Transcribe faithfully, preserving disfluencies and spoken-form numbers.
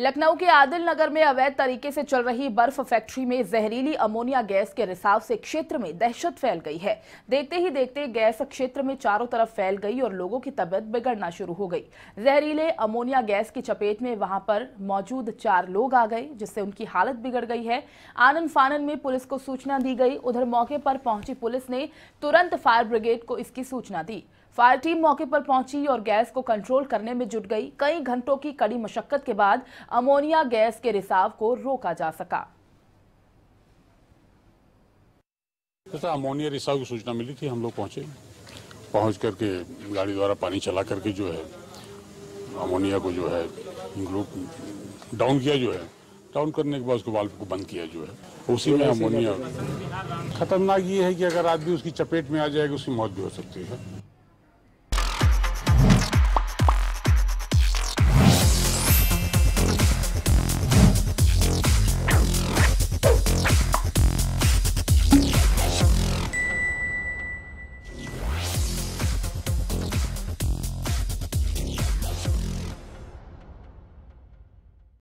लखनऊ के आदिल नगर में अवैध तरीके से चल रही बर्फ फैक्ट्री में जहरीली अमोनिया गैस के रिसाव से क्षेत्र में दहशत फैल गई है। देखते ही देखते गैस क्षेत्र में चारों तरफ फैल गई और लोगों की तबीयत बिगड़ना शुरू हो गई। जहरीले अमोनिया गैस की चपेट में वहां पर मौजूद चार लोग आ गए, जिससे उनकी हालत बिगड़ गई है। आनन फानन में पुलिस को सूचना दी गई। उधर मौके पर पहुंची पुलिस ने तुरंत फायर ब्रिगेड को इसकी सूचना दी। फायर टीम मौके पर पहुंची और गैस को कंट्रोल करने में जुट गई। कई घंटों की कड़ी मशक्कत के बाद अमोनिया गैस के रिसाव को रोका जा सका। तो अमोनिया रिसाव की सूचना मिली थी, हम लोग पहुंचे। पहुंच करके गाड़ी द्वारा पानी चला करके जो है अमोनिया को जो है ग्रुप डाउन किया, जो है डाउन करने के बाद उसको वाल्व को बंद किया, जो है उसी में अमोनिया। खतरनाक ये है कि अगर आदमी उसकी चपेट में आ जाएगा उसकी मौत भी हो सकती है।